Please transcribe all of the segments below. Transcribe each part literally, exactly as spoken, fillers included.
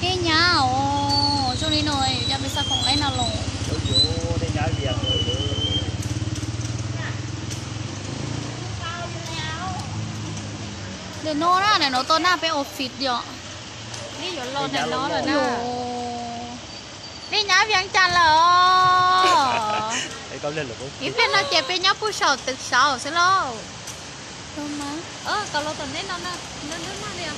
Kenya oh, cho nên rồi, giờ mình sẽ không lấy nào lỗ. Để nó ra này nó to na phải ốp phịt dọ. Đi dọn lò này nó rồi na. Đi nhá viếng chăn lò. Đấy có lên được không? Ý bên nó chẹp bên nhá phu sầu tực sầu sẽ lo. Không má. Ơ còn lò tuần đấy nó nó nó nó đi à?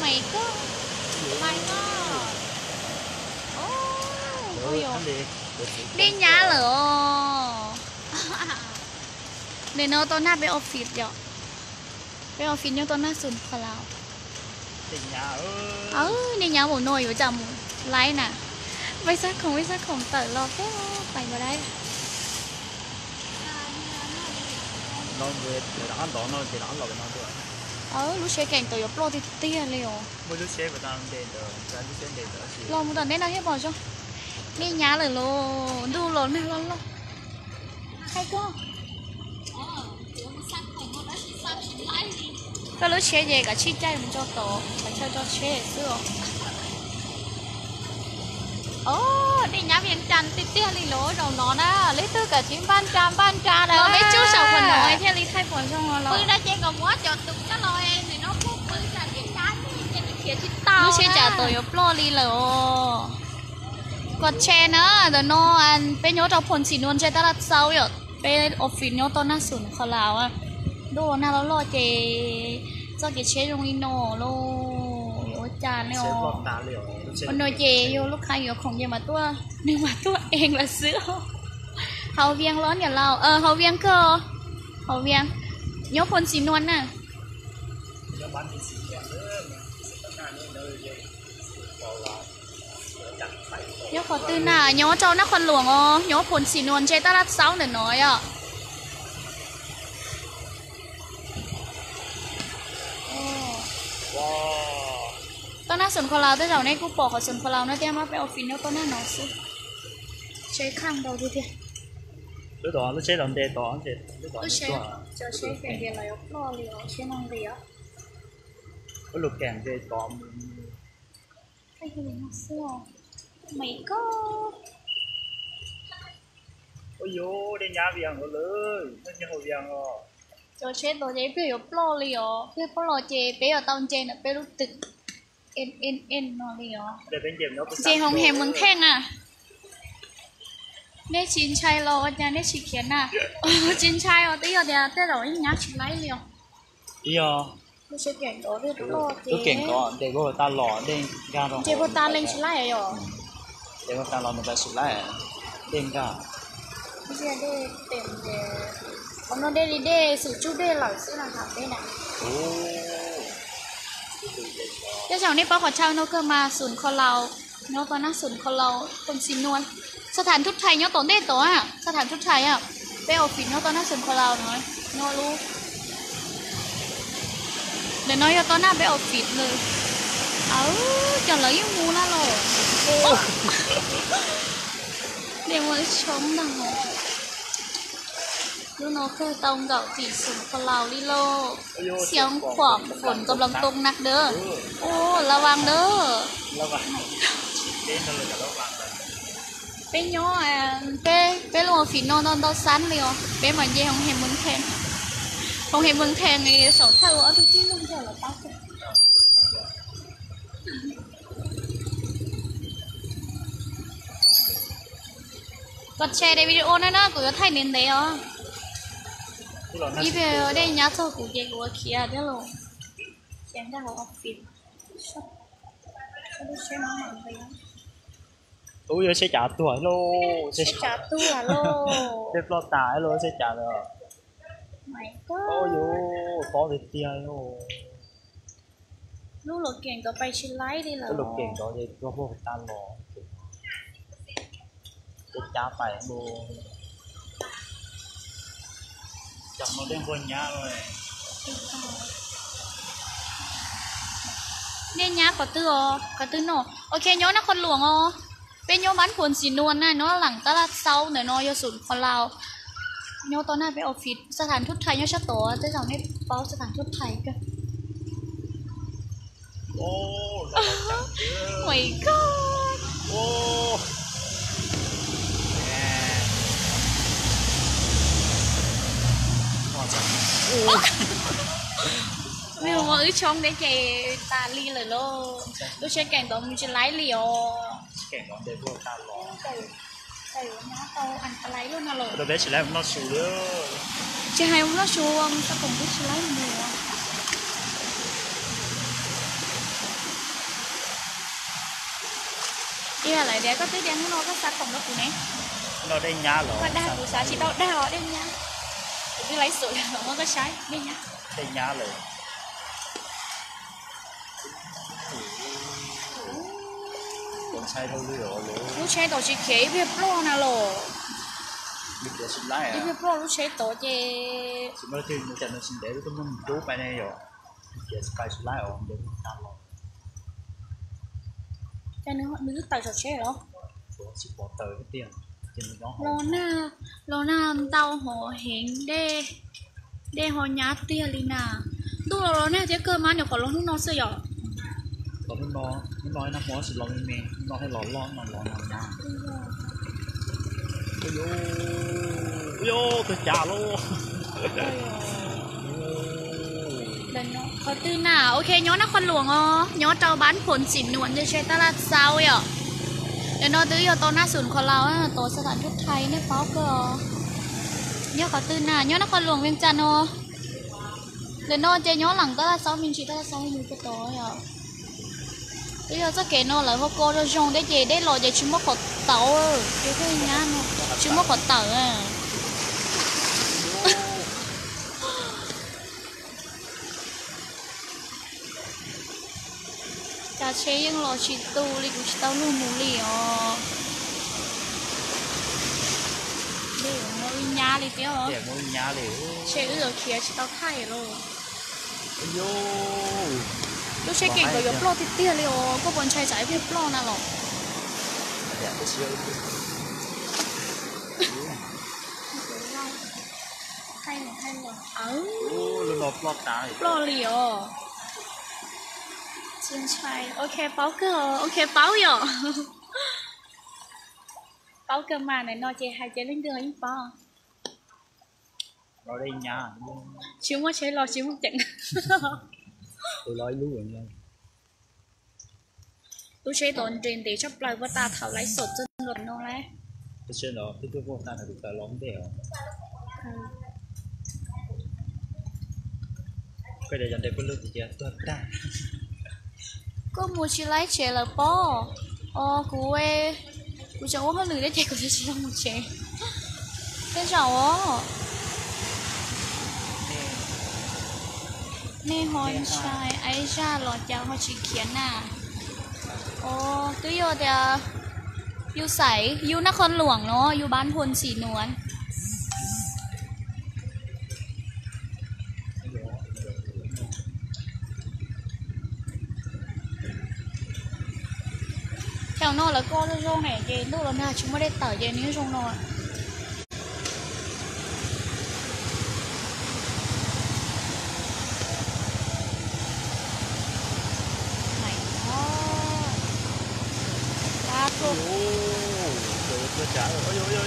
Mày có. Mày có. Ôi rồi. Đi nhá lò. Để nó to na phải ốp phịt dọ. Bây giờ phí nhau tôi nó sụn khóa lào. Để nhà ơi. Ừ, để nhà bổ nồi của chồng lái nè. Bây giờ không, bây giờ không tở lọt thế. Phải vào đây. Nói về đá đỏ, nói về đá lọt nó thôi. Ừ, lúc xe cảnh tớ yếu lọt thì tia liều. Mỗi lúc xe của ta để đỡ, ta lúc xe để đỡ gì. Lọt một tần đấy nào hết bỏ cho. Đi nhà lửa lồ, đu lọt mẹ lọt lọt. Hay quá. Cái lối xe về cả chi chay mình cho tổ, phải cho cho xe xưa. Ồ, đi nhá viên trần tít tít lì lối đầu nó đó, lấy tư cả chuyến ban trà ban trà đó. Mấy chú sầu quần nói theo lì thay quần xong rồi. Bữa đã chơi còn quá cho tụt cái lối em thì nó cũng bữa là viên trần trên kia chít tao. Lối xe trả tổ yếu lo lì lối. Quạt xe nữa, rồi nó ăn, bé nhốt trong phồn xì luôn chơi ta đặt sau rồi, bé ốp phì nhốt to nát sùn khó lào à. Đồ nào nó lo chế cho cái chế trong ino luôn, ôi cha nè, con nói chế vô lúc khai vô không gì mà tua, nhưng mà tua em là sữa, hầu viên lớn nhà lao, ờ hầu viên cơ, hầu viên, nhớ phun xì nôn nè, nhớ phun tư nà, nhớ cho nó con luồng ô, nhớ phun xì nôn chế ta lát sáu để nói ạ. Tao nói sườn khô lao tới đầu này cũng bỏ khỏi sườn khô lao nó đem nó phải ở phía tao nói nó xí cháy khang đầu đi thế lúc đó lúc cháy làm đề đó thì lúc đó cháy cháy phải đề lại ốp lo liều cháy năng liều có lục kèm đề đó cái gì nó xưa mày có ôi dồi đi nhà viàng rồi lười nó nhà hồ viàng rồi cháy cháy đó cháy phải ốp lo liều cái ốp lo cháy bây giờ tao cháy là bây lúc tự En en en nó đi đó. Chị Hồng Hèm Mường Thanh à. Nét chín chai lo nha, nét chỉ kiến à. Chín chai ở tí giờ thì tới rồi nhá chỉ lấy liền. Tí giờ. Tôi sẽ kiểm đó đi to thì. Tôi kiểm đó để cô ta lọ lên ga rồi. Chị cô ta lên chỉ lấy rồi. Để cô ta lọ mình phải sụt lấy. Đêm cả. Bây giờ đi tìm để còn nó đi đi đi sụt chút đi lại sẽ là thảm đây này. Cái dòng này bao khó trao nó cơ mà sùn khó lào. Nó có nó sùn khó lào con xin luôn. Sao thản thúc thầy nó tốn đế tố à. Sao thản thúc thầy à. Bây giờ nó có nó sùn khó lào nói. Nó luôn. Để nói cho tốn là bây giờ phịt rồi. Áo chẳng lấy yêu mù là lồ. Để mà chống đằng hồ. Lúc nó khơi tông gạo chỉ sùng khó lào đi lô. Xéng khoảng phổn cầm lòng tông nạc đơ. Ô, là vàng đơ. Là vàng. Bé nhỏ à, bé, bé luôn ở phía non non đó sán liều. Bé mà dê không hề mừng thèn. Không hề mừng thèn thì sổ thâu ở đôi chín mừng thèn là tao kìa. Còn share đây video này nó, của thầy đến đấy đó. Đi về đây nhá thôi của chị của kia đấy luôn. Xem ra họ phim. Ôi sẽ trả tuổi luôn, sẽ trả tuổi luôn. Sẽ lo tải luôn sẽ trả rồi. Mày có. Ôi dồi, có được tiền luôn. Lúc lục kiện có bay trên lái đi là. Lục kiện có thì có vô tan lò. Sẽ trả phải luôn. Chẳng nó đến vườn nhá rồi. Nên nhá có tư ồ, có tư nổ. Ok nhớ nó con luồng ồ. Bên nhớ bán phồn xì luôn này, nó lẳng ta là sau này nó vô sụn con lào. Nhớ tao này với ổ phịt, xa thản thuốc thầy nhớ sát tổ, tới dòng này báo xa thản thuốc thầy cơ. Ô, my god! Whoa! Nếu mà ở trong đấy thì ta li rồi luôn. Lúc chơi cảnh đó mình chơi lái liều. Cảnh đó để vô ta lò. Đấy nó tao ăn ta lái luôn nào rồi. Rồi đấy chỉ lái nó xuống nữa. Chơi hai ông nó xuống, ta còn biết chơi lái nữa. Đi là lại đấy có tới đen nó có sát phòng nó cũng nè. Nó đây nhá rồi. Mà đa của xã chỉ tao đa ở đây nhá. Cứ lấy sủi nó có trái đây nhá. Đây nhá rồi. Sai đâu rồi rồi. Lúc sai tổ chỉ khế về pro nào rồi. Biết được xin lái à. Về pro lúc sai tổ chỉ. Xin lỗi thì mình chẳng được xin để tôi không muốn đốt bài này rồi. Giờ phải xin lái rồi để tao rồi. Cái nữa họ cứ tàu trò chơi đó. Chỉ bỏ tờ cái tiền. Lona, Lona tàu họ hẹn đê, đê họ nhá tiền Lina. Đúng rồi Lona chứ cơ mà nhiều còn Lona nó sơ nhỏ. Lona nó, nó nó mỏ sụt lon mềm mềm, nó hay lon lon mà lon lon nhá. Yo, yo, tôi trả luôn. Có tư nào, ok nhó nó con luồng o, nhó trao bán phồn chỉ nuộn như chơi ta là sao vậy ạ? Để nó tới giờ tôi nát sườn con lao á, tôi sẽ tận chút thay nó pháo cơ. Nhó có tư nào, nhó nó con luồng viên chân o. Để nó chơi nhó lẳng ta là sao mình chỉ ta là sao mình có tối ạ. Bây giờ chắc kể nó là vô cô rồi dùng để gì để lò để chúng mất cột tàu, cái cái nhá nó chúng mất cột tàu à. Chà chế nhưng lò chỉ tu đi cũng chỉ tao luôn mù lì à. Để ngồi nhà đi tiếng hả? Để ngồi nhà đi. Chế ư rồi kia chỉ tao thay rồi. Yo. Lúc chế cảnh của yếu pro thì tia liệu có bọn trai giải viên pro nào lọ. Để tôi chơi. Thay này thay rồi. Ấu. Lên lò pro tài. Pro liệu. Xin trai, ok báo cơ, ok báo rồi. Báo cơ mà này nó chơi hai chơi lên đường những phò. Rồi đây nhà. Chiếu quá chế lo chiếu không chừng. Tôi nói lú rồi nha. Tôi chơi toàn trên để chấp lại với ta thảo lấy sột chân luật nó lẽ. Tôi chơi nó, tôi tôi vô ta là được ta lóng đèo. Cái này dành để con lương thì chơi toàn ta. Cô mua chị lấy trẻ là bó. Ồ, cô ơi. Cô cháu có lửa đấy trẻ, cô cháu không một trẻ. Thế cháu á. Nè hòn trai, ấy ra lọt cháu hoa chị khiến à. Ồ, cứ vô thì vô xảy, vô nó con luồng nó, vô bán hồn xỉ nguồn. Chào nó là cô nó rong này thì lúc nào chúng mới để tở về nếu rong nó. Mày nó. Ta cô. Tôi trả rồi. Ôi ôi ôi,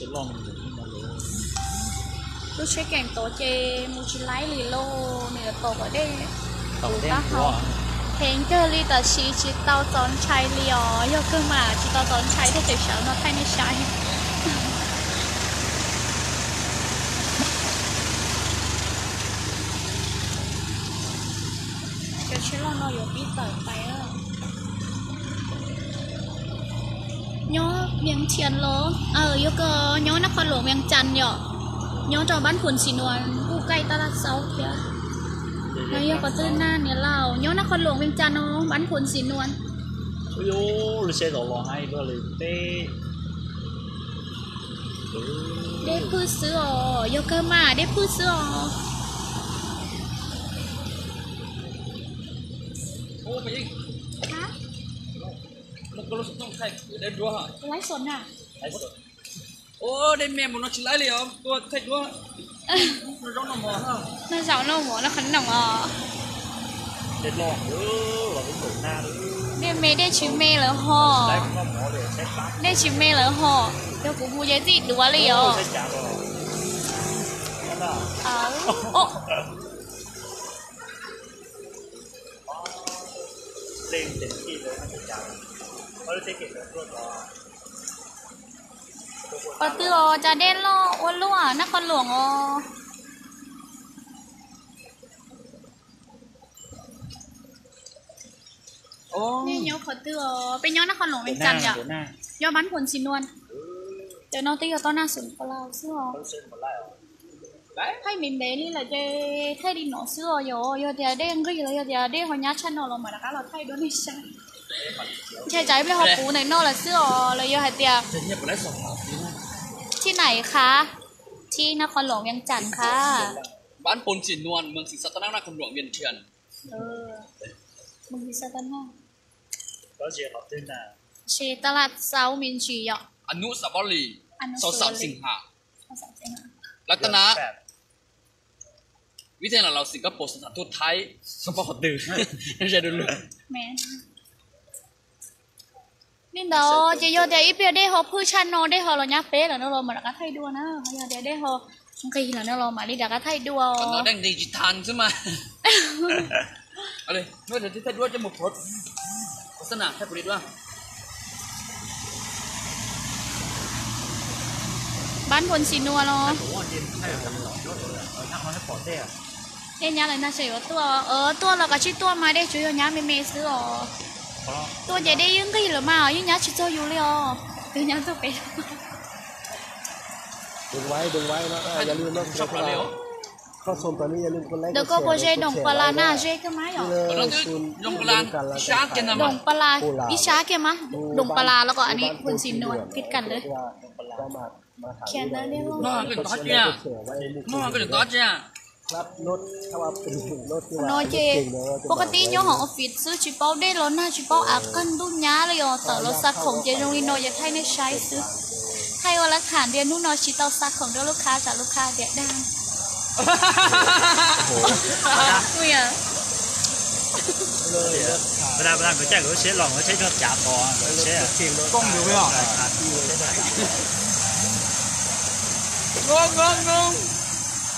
Sẽ lòng mình nhưng mà lỡ. Lúc sẽ cảnh tổ chê, mù chỉ lái lì lô, mình là tổ ở đây. Tổ đen quá. Hẹn cơ ly tờ xí chỉ tao tốn cháy liều. Yêu cơ mà chỉ tao tốn cháy thì tự cháu nó thay nè cháy. Cháu chế lo nó yếu bí tờ tay ơ. Nhớ miếng thiền lô. Ờ yêu cơ nhớ nó con lỗ miếng chăn nhở. Nhớ trò bán khuẩn xì nguồn vô cây ta là sáu kìa. Nó yêu có tư na nè lào, nhớ nó con luồng bên cha nó bắn cuốn xì luôn. Ôi dồi, xe đổ lò hay bơ lì tê. Đế phư sữa, vô cơ mà, đế phư sữa. Ô mày đi. Hả? Một cái lô sụp trong thạch, đế đua hả? Lái xuân à? Lái xuân. Ô, đế mềm của nó chỉ lái lì không? Tôi thạch đua hả? Nó rong nồng hả? Nó rong nồng hả? Nó khánh nồng hả? Đế lò hả? Là cái cổ na đó. Đế mê đế chứ mê lỡ hò. Đế chứ mê lỡ hò. Nó cũng mua giấy gì đúng quá lì hả? Ờ. Ô. Lên đến khi rồi nó sẽ trả. Nó sẽ kể được luôn đó. Bà tư ồ, chả đen lo, ôn lũ à, nó con luồng ồ. Nên nhớ khó tư ồ, bây nhớ nó con luồng mình chăn nhỉ? Nhớ bắn quần xin luôn. Để nó tí là to na sửng có lao sữa ồ. Thay mình bé đi là chơi thay đi nổ sữa ồ, giờ thì đen ghi là giờ thì đen hồi nhá chăn ồ, mà đã là thay đứa này chăn. Chai trái với hộp cú này nó là sữa lời yêu hải tiệcที่ไหนคะที่นครหลวงเวียงจันทร์ค่ะบ้านปนจินนวลเมืองศรีสัตนา นครหลวงเวียงเชียนเออเมืองศรีสัตนาก็เชียร์เขาตื่นนะเชียร์ตลาดเซามินชีอ่ะอนุสาวรีย์สามสิงหารัตนะวิทยาลัยเราสิงคโปร์สถานทูตไทยสปอร์ตตื่นไม่ใช่ดูเลยnên đó chị vô để ít biết để họ phơi chăn nó để họ lo nhá phê là nó lo mà đã cá thay đua nữa bây giờ để để họ kỳ là nó lo mà đi đã cá thay đua nó đang đi chỉ than chứ mà đây nó để thay đua cho một phút có sẵn à thay bột đua bán quần xì nua lo đây nhá này na sỉ ở tua ở tua là cái chi tua mà đây chủ yếu nhá mê mê xứ ở tôi vậy đi những cái gì mà những nhá chỉ cho du lịch từ nhá tôi về đừng quay đừng quay nó giờ lưu nó không có leo không xong tới giờ lưu con lấy được có cô chơi đồng pala na chơi cái máy rồi đồng pala sáng cái nào đồng pala ít sáng cái má đồng pala rồi còn anh ấy quần xin nồi kết cận đấy khen đấy đấy không nó cái đó chưa nó cái đó chưa nói chị, bố cái tí nhớ họ ở phía xứ chị bảo đây là na chị bảo à cân đun nhá rồi ở tờ là sạc khổng chị trong đi nói giờ thay nên sai xứ, thay ở là thản điện lúc nói chị tao sạc khổng cho lúc khá trả lúc khá điện đang, vui à, bây giờ bây giờ người chơi người chơi lòng người chơi nó chả bỏ, người chơi công nhiều với họ, ngon ngon ngon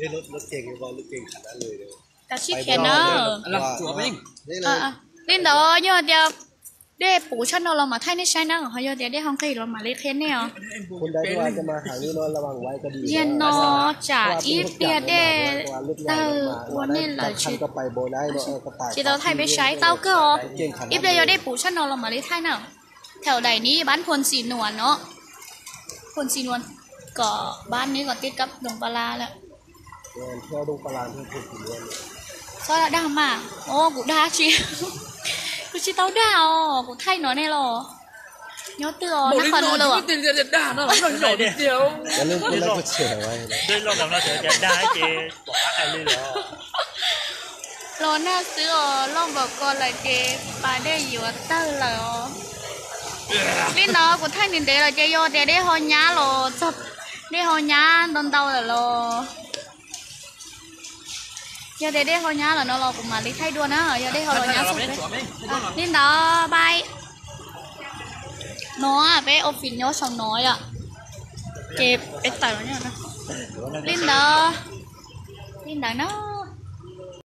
เฮ้ยรถรถเก่งเลยบอลรถเก่งขนาดนั้นเลยเดี๋ยวแต่ชิคเกนเนอร์รับจั่วไปยังได้เลยเล่นเดี๋ยวเดี๋ยวเดี๋ยวได้ปู่ชั้นเราเรามาไทยในใช้นั่งของเขาเดี๋ยวได้ห้องใครเรามาเล่นเค้นเนี่ยคนใดว่าจะมาหาเรื่องระวังไว้ก็ดีเย็นนอจ่าอีเปียเดเต้าวันนี้เราชิคก็ไปโบได้เราก็ไปชิคเราไทยไปใช้เต้าก็อีเปียได้ปู่ชั้นเราเรามาเล่นไทยนั่งแถวใดนี้บ้านพลสีนวลเนาะพลสีนวลก็บ้านนี้ก็ติดกับดงปลาแล้วเที่ยวดูปลาที่ถูกเลี้ยงก็ด่ามาโอ้กูด่าชีกูชีเต้าด่าอ๋อกูไทยหน่อยแน่หรอเนาะเตือนนักข่าวดูเลยว่ะเตือนจะด่าเนาะหน่อยหน่อยเดียวแล้วเรื่องเรื่องเฉยไว้เรื่องของเราเฉยจะด่าไอ้เจ๊บอกอะไรเลยหรอร้อนน่าซื้ออ๋อร้องบอกก่อนเลยเจ๊ปลาได้อยู่เต้าเลยอ๋อนี่เนาะกูไทยหนึ่งเดียวเลยเจ๊โยเดียวได้หอยน้าหรอจับได้หอยน้าโดนเต้าเลยหรอgiờ để đây hồi nhá là nó lo cùng mà đi thay đua nó giờ đây hồi nhá nên đó bay nó à bé ôm phìn nhớ xong nói ạ kẹp cái tài nó nhá nên đó nên đó nó